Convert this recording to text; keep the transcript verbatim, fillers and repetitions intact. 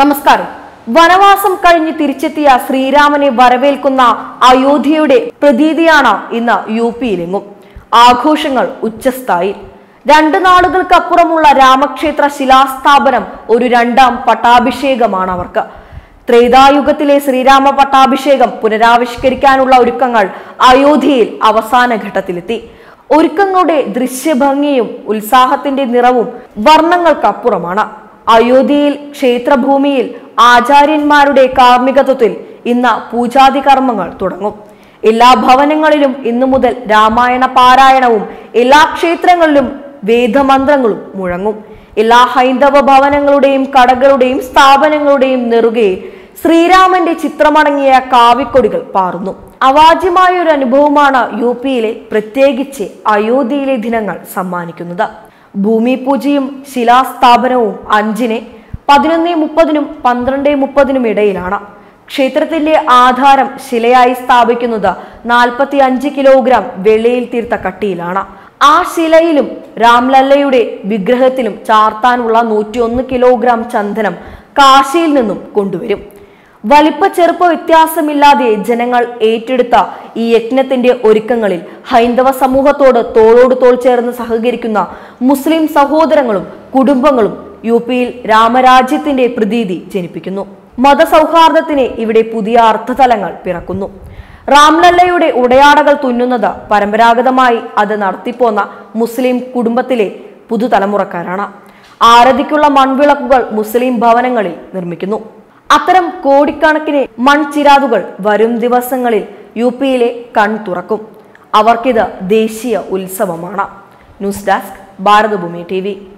നമസ്കാരം. വനവാസം കഴിഞ്ഞ് തിരിച്ചെത്തിയ ശ്രീരാമനെ വരവേൽക്കുന്ന അയോധ്യയുടെ പ്രതീതിയാണ് ഇന്ന് യു പിയിലെങ്ങും. ആഘോഷങ്ങൾ ഉച്ചസ്ഥായി. രണ്ടു നാളുകൾക്കപ്പുറമുള്ള രാമക്ഷേത്ര ശിലാസ്ഥാപനം ഒരു രണ്ടാം പട്ടാഭിഷേകമാണ് അവർക്ക്. ത്രേതായുഗത്തിലെ ശ്രീരാമ പട്ടാഭിഷേകം പുനരാവിഷ്കരിക്കാനുള്ള ഒരുക്കങ്ങൾ അയോധ്യയിൽ അവസാന ഘട്ടത്തിലെത്തി. ഒരുക്കങ്ങളുടെ ദൃശ്യഭംഗിയും ഉത്സാഹത്തിന്റെ നിറവും വർണ്ണങ്ങൾക്കപ്പുറമാണ്. അയോധ്യയിൽ ക്ഷേത്രഭൂമിയിൽ ആചാര്യന്മാരുടെ കാർമ്മികത്വത്തിൽ ഇന്ന് പൂജാതി കർമ്മങ്ങൾ തുടങ്ങും. എല്ലാ ഭവനങ്ങളിലും ഇന്നു മുതൽ രാമായണ പാരായണവും എല്ലാ ക്ഷേത്രങ്ങളിലും വേദമന്ത്രങ്ങളും മുഴങ്ങും. എല്ലാ ഹൈന്ദവ ഭവനങ്ങളുടെയും കടകളുടെയും സ്ഥാപനങ്ങളുടെയും നെറുകെ ശ്രീരാമന്റെ ചിത്രമടങ്ങിയ കാവിക്കൊടികൾ പാറുന്നു. അവാജ്യമായ ഒരു അനുഭവമാണ് യു പിയിലെ, പ്രത്യേകിച്ച് അയോധ്യയിലെ ദിനങ്ങൾ സമ്മാനിക്കുന്നത്. ഭൂമി പൂജയും ശിലാസ്ഥാപനവും അഞ്ചിന് പതിനൊന്നേ മുപ്പതിനും പന്ത്രണ്ടേ മുപ്പതിനും ഇടയിലാണ്. ക്ഷേത്രത്തിന്റെ ആധാരം ശിലയായി സ്ഥാപിക്കുന്നത് നാൽപ്പത്തി അഞ്ച് കിലോഗ്രാം വെള്ളിയിൽ തീർത്ത കട്ടിയിലാണ്. ആ ശിലയിലും രാംലല്ലയുടെ വിഗ്രഹത്തിലും ചാർത്താനുള്ള നൂറ്റി ഒന്ന് കിലോഗ്രാം ചന്ദനം കാശിയിൽ നിന്നും കൊണ്ടുവരും. വലിപ്പ ചെറുപ്പ വ്യത്യാസമില്ലാതെ ജനങ്ങൾ ഏറ്റെടുത്ത ഈ യജ്ഞത്തിന്റെ ഒരുക്കങ്ങളിൽ ഹൈന്ദവ സമൂഹത്തോട് തോളോട് തോൾ ചേർന്ന് സഹകരിക്കുന്ന മുസ്ലിം സഹോദരങ്ങളും കുടുംബങ്ങളും യു പിയിൽ രാമരാജ്യത്തിന്റെ പ്രതീതി ജനിപ്പിക്കുന്നു. മതസൗഹാർദ്ദത്തിന് ഇവിടെ പുതിയ അർത്ഥതലങ്ങൾ പിറക്കുന്നു. രാംലല്ലയുടെ ഉടയാടകൾ തുന്നുന്നത് പരമ്പരാഗതമായി അത് നടത്തിപ്പോന്ന മുസ്ലിം കുടുംബത്തിലെ പുതുതലമുറക്കാരാണ്. ആരതിക്കുള്ള മൺവിളക്കുകൾ മുസ്ലിം ഭവനങ്ങളിൽ നിർമ്മിക്കുന്നു. അത്തരം കോടിക്കണക്കിന് മൺചിരാതുകൾ വരും ദിവസങ്ങളിൽ യു പിയിലെ കൺ തുറക്കും. അവർക്കിത് ദേശീയ ഉത്സവമാണ്. News desk, Bharathabhoomi T V.